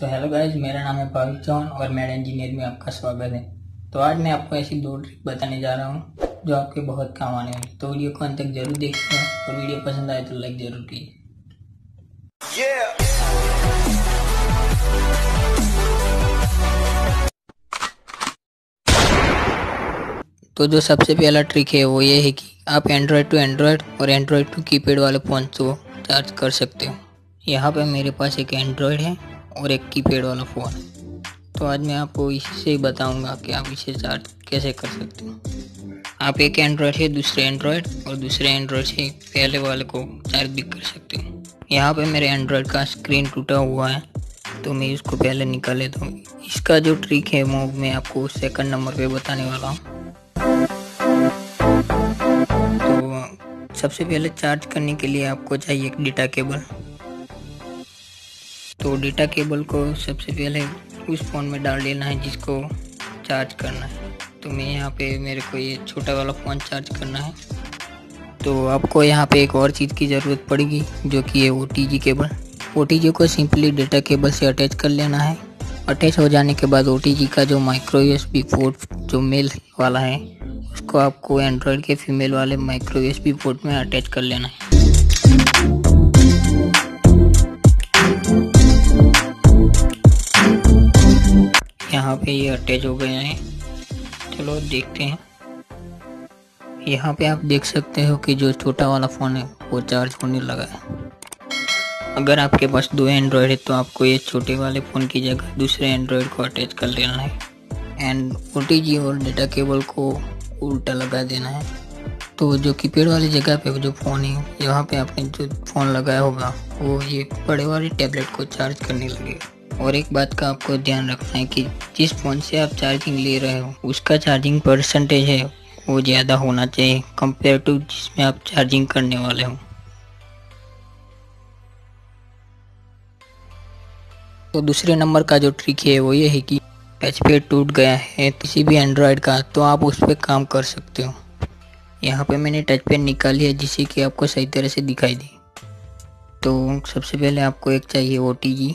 तो hello guys, मेरा नाम है भाविक चौहान और मैड इंजीनियर में आपका स्वागत है। तो आज मैं आपको ऐसी दो ट्रिक बताने जा रहा हूँ जो आपके बहुत काम आने वाली। तो वीडियो को अंत तक जरूर देखते हैं और वीडियो पसंद आए तो लाइक जरूर कीजिए। तो जो सबसे पहला ट्रिक है वो ये है कि आप एंड्रॉयड टू एंड्रॉयड और एंड्रॉयड टू कीपैड वाले फ़ोन को चार्ज कर सकते हो। यहाँ पे मेरे पास एक एंड्रॉयड है और एक कीपैड वाला फ़ोन है। तो आज मैं आपको इसी से बताऊँगा कि आप इसे चार्ज कैसे कर सकते हो। आप एक एंड्रॉयड से दूसरे एंड्रॉयड और दूसरे एंड्रॉयड से पहले वाले को चार्ज भी कर सकते हो। यहाँ पर मेरे एंड्रॉयड का स्क्रीन टूटा हुआ है तो मैं इसको पहले निकाल लेता हूँ। इसका जो ट्रिक है वो मैं आपको सेकेंड नंबर पर बताने वाला हूँ। सबसे पहले चार्ज करने के लिए आपको चाहिए एक डेटा केबल। तो डेटा केबल को सबसे पहले उस फ़ोन में डाल देना है जिसको चार्ज करना है। तो मैं यहाँ पे मेरे को ये छोटा वाला फ़ोन चार्ज करना है। तो आपको यहाँ पे एक और चीज़ की ज़रूरत पड़ेगी जो कि है OTG केबल। OTG को सिंपली डेटा केबल से अटैच कर लेना है। अटैच हो जाने के बाद OTG का जो माइक्रो USB पोर्ट जो मेल वाला है उसको आपको एंड्रॉयड के फीमेल वाले माइक्रो USB पोर्ट में अटैच कर लेना है। यहाँ पे ये अटैच हो गए हैं। चलो देखते हैं। यहाँ पे आप देख सकते हो कि जो छोटा वाला फ़ोन है वो चार्ज होने लगा है। अगर आपके पास दो एंड्रॉयड है तो आपको ये छोटे वाले फ़ोन की जगह दूसरे एंड्रॉयड को अटैच कर लेना है एंड OTG और डेटा केबल को उल्टा लगा देना है। तो जो कीपैड वाली जगह पे जो फ़ोन है यहाँ पे आपने जो फ़ोन लगाया होगा वो ये बड़े वाले टैबलेट को चार्ज करने लगेगा। और एक बात का आपको ध्यान रखना है कि जिस फ़ोन से आप चार्जिंग ले रहे हो उसका चार्जिंग परसेंटेज है वो ज़्यादा होना चाहिए कंपेयर टू जिसमें आप चार्जिंग करने वाले हो। तो दूसरे नंबर का जो ट्रिक है वो ये है कि टच पैड टूट गया है किसी भी एंड्रॉयड का तो आप उस पर काम कर सकते हो। यहाँ पे मैंने टच पैड निकाली है जिससे कि आपको सही तरह से दिखाई दे। तो सबसे पहले आपको एक चाहिए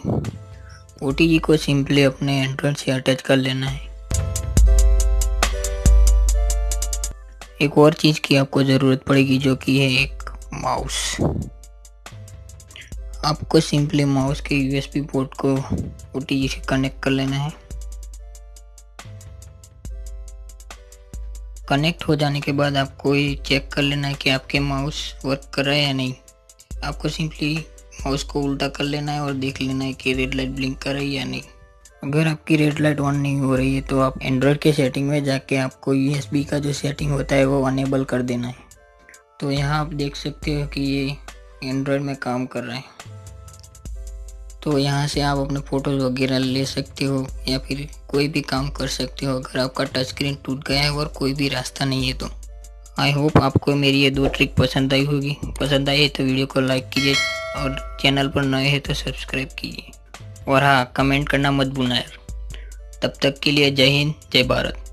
OTG को सिंपली अपने एंड्रॉयड से अटैच कर लेना है। एक और चीज़ की आपको ज़रूरत पड़ेगी जो कि है एक माउस। आपको सिंपली माउस के USB पोर्ट को OTG से कनेक्ट कर लेना है। कनेक्ट हो जाने के बाद आपको ये चेक कर लेना है कि आपके माउस वर्क कर रहा है या नहीं। आपको सिंपली माउस को उल्टा कर लेना है और देख लेना है कि रेड लाइट ब्लिंक कर रही है या नहीं। अगर आपकी रेड लाइट ऑन नहीं हो रही है तो आप एंड्रॉयड के सेटिंग में जाके आपको USB का जो सेटिंग होता है वो अनेबल कर देना है। तो यहाँ आप देख सकते हो कि ये एंड्रॉयड में काम कर रहा है। तो यहाँ से आप अपने फ़ोटोज़ वगैरह ले सकते हो या फिर कोई भी काम कर सकते हो अगर आपका टच स्क्रीन टूट गया है और कोई भी रास्ता नहीं है। तो आई होप आपको मेरी ये दो ट्रिक पसंद आई होगी। पसंद आई है तो वीडियो को लाइक कीजिए और चैनल पर नए हैं तो सब्सक्राइब कीजिए। और हाँ, कमेंट करना मत भूलना यार। तब तक के लिए जय हिंद, जय भारत।